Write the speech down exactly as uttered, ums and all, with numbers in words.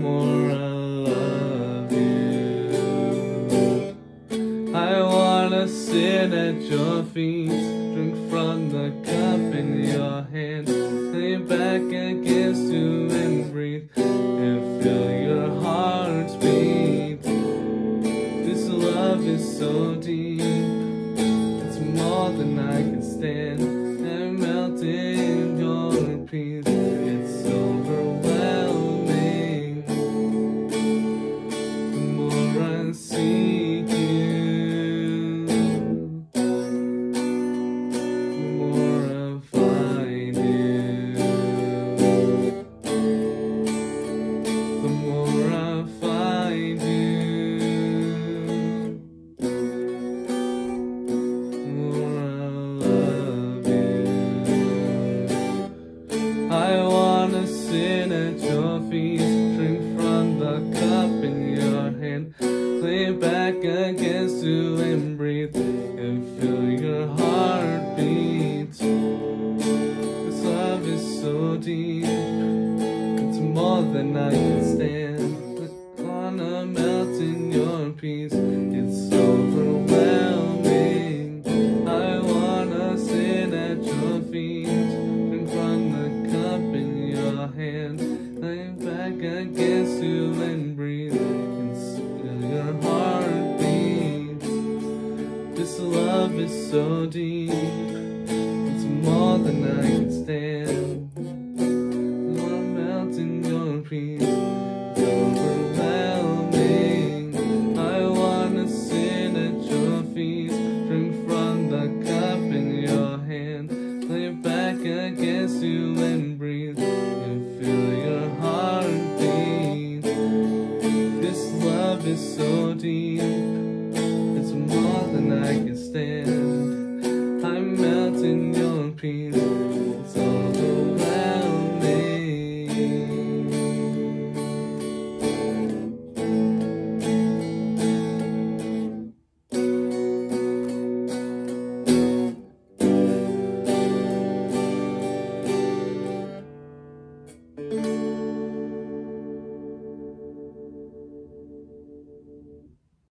more I love you. I wanna sit at your feet, drink from the cup in your hand, lay back against you and breathe, and feel your heart beat. This love is so deep, it's more than I can stand. I'm melting all in peace. I wanna sit at your feet, drink from the cup in your hand, lay back against you and breathe, and feel your heart beat. This love is so deep, it's more than I can stand. I wanna melt in your peace, it's so overwhelming. I wanna sit at your feet, lay back against you and breathe, and feel your heart beat. This love is so deep, it's more than I can stand. I'm melting your peace.